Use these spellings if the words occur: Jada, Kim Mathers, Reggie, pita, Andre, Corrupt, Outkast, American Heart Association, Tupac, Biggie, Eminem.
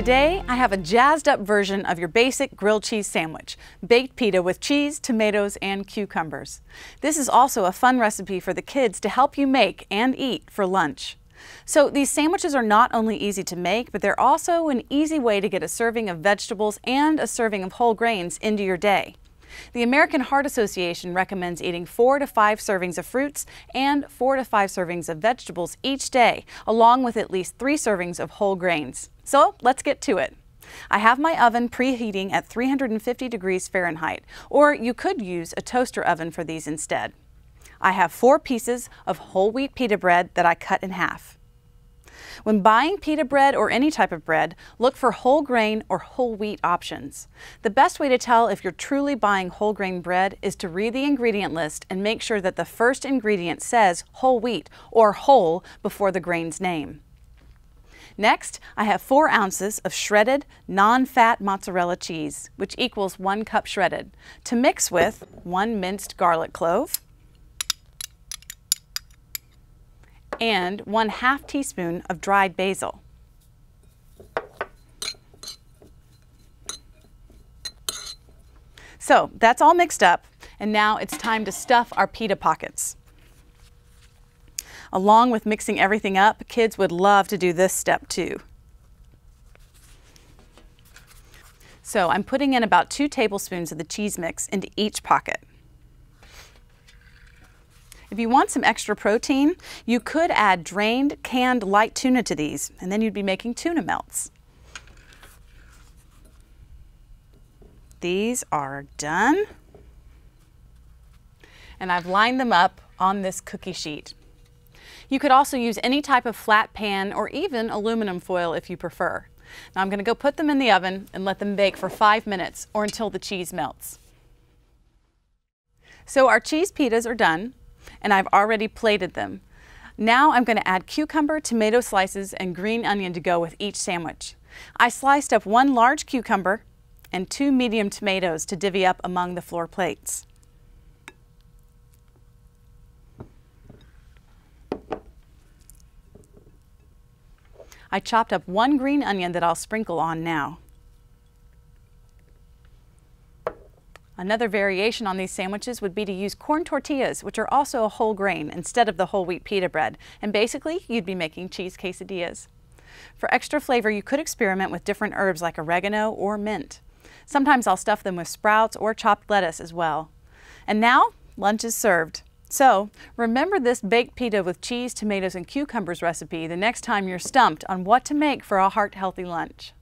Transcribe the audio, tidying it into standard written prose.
Today, I have a jazzed-up version of your basic grilled cheese sandwich, baked pita with cheese, tomatoes, and cucumbers. This is also a fun recipe for the kids to help you make and eat for lunch. So these sandwiches are not only easy to make, but they're also an easy way to get a serving of vegetables and a serving of whole grains into your day. The American Heart Association recommends eating 4 to 5 servings of fruits and 4 to 5 servings of vegetables each day, along with at least 3 servings of whole grains. So let's get to it. I have my oven preheating at 350 degrees Fahrenheit, or you could use a toaster oven for these instead. I have 4 pieces of whole wheat pita bread that I cut in half. When buying pita bread or any type of bread, look for whole grain or whole wheat options. The best way to tell if you're truly buying whole grain bread is to read the ingredient list and make sure that the first ingredient says whole wheat or whole before the grain's name. Next, I have 4 ounces of shredded, non-fat mozzarella cheese, which equals 1 cup shredded, to mix with 1 minced garlic clove, and 1/2 teaspoon of dried basil. So that's all mixed up, and now it's time to stuff our pita pockets. Along with mixing everything up, kids would love to do this step too. So I'm putting in about 2 tablespoons of the cheese mix into each pocket. If you want some extra protein, you could add drained, canned light tuna to these, and then you'd be making tuna melts. These are done. And I've lined them up on this cookie sheet. You could also use any type of flat pan or even aluminum foil if you prefer. Now I'm going to go put them in the oven and let them bake for 5 minutes or until the cheese melts. So our cheese pitas are done, and I've already plated them. Now I'm going to add cucumber, tomato slices, and green onion to go with each sandwich. I sliced up 1 large cucumber and 2 medium tomatoes to divvy up among the floor plates. I chopped up 1 green onion that I'll sprinkle on now. Another variation on these sandwiches would be to use corn tortillas, which are also a whole grain, instead of the whole wheat pita bread. And basically, you'd be making cheese quesadillas. For extra flavor, you could experiment with different herbs like oregano or mint. Sometimes I'll stuff them with sprouts or chopped lettuce as well. And now, lunch is served. So, remember this baked pita with cheese, tomatoes, and cucumbers recipe the next time you're stumped on what to make for a heart-healthy lunch.